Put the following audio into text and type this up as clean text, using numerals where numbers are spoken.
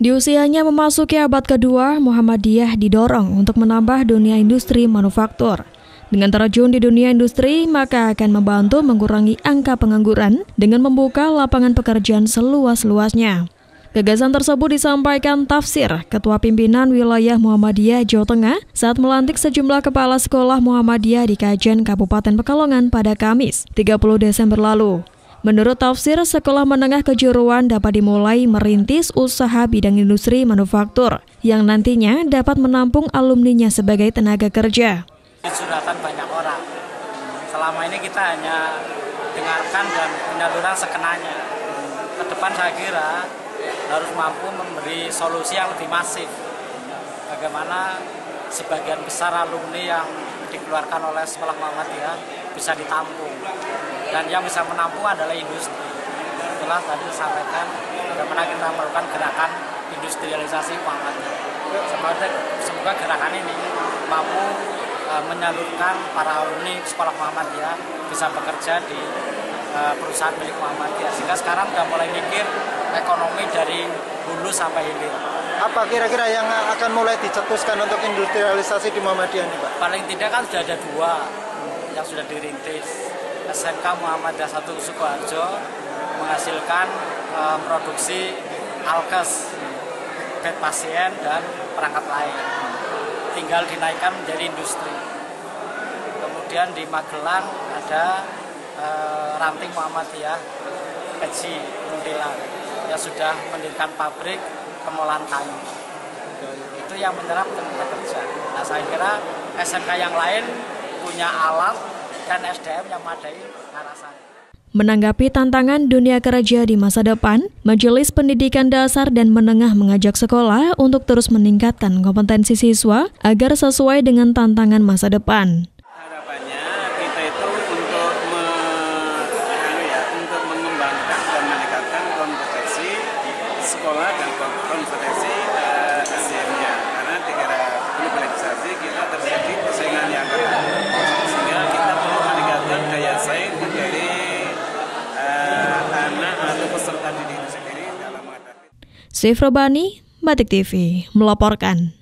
Di usianya memasuki abad kedua, Muhammadiyah didorong untuk menambah dunia industri manufaktur. Dengan terjun di dunia industri, maka akan membantu mengurangi angka pengangguran dengan membuka lapangan pekerjaan seluas-luasnya. Gagasan tersebut disampaikan Tafsir, Ketua Pimpinan Wilayah Muhammadiyah Jawa Tengah, saat melantik sejumlah kepala sekolah Muhammadiyah di Kajen, Kabupaten Pekalongan pada Kamis, 30 Desember lalu. Menurut Tafsir, sekolah menengah kejuruan dapat dimulai merintis usaha bidang industri manufaktur, yang nantinya dapat menampung alumninya sebagai tenaga kerja. Dicurahkan banyak orang. Selama ini kita hanya dengarkan dan penyaluran sekenanya. Ke depan saya kira harus mampu memberi solusi yang lebih masif. Bagaimana sebagian besar alumni yang dikeluarkan oleh sekolah Muhammadiyah bisa ditampung. Dan yang bisa menampung adalah industri. Itulah tadi disampaikan bagaimana kita melakukan gerakan industrialisasi Muhammadiyah. Semoga gerakan ini mampu menyalurkan para alumni sekolah Muhammadiyah bisa bekerja di perusahaan milik Muhammadiyah. Sehingga sekarang sudah mulai mikir ekonomi dari hulu sampai hilir. Apa kira-kira yang akan mulai dicetuskan untuk industrialisasi di Muhammadiyah ini, Pak? Paling tidak kan sudah ada dua yang sudah dirintis. SMK Muhammadiyah Satu Sukoharjo menghasilkan produksi alkes, bed pasien, dan perangkat lain. Tinggal dinaikkan menjadi industri. Kemudian di Magelang ada ranting Muhammadiyah PCI Muntilan yang sudah mendirikan pabrik Kemolantang. Itu yang menyerap tenaga kerja. Nah, saya kira SMK yang lain punya alat dan SDM yang memadai arah sana. Menanggapi tantangan dunia kerja di masa depan, Majelis Pendidikan Dasar dan Menengah mengajak sekolah untuk terus meningkatkan kompetensi siswa agar sesuai dengan tantangan masa depan. Harapannya kita itu untuk mengembangkan dan meningkatkan kompetensi sekolah dan kompetensi SDM-nya. Karena di era globalisasi kita terjadi persaingan yang ketat, sehingga kita perlu meningkatkan daya saing dari Sefro Bani, Batik TV melaporkan.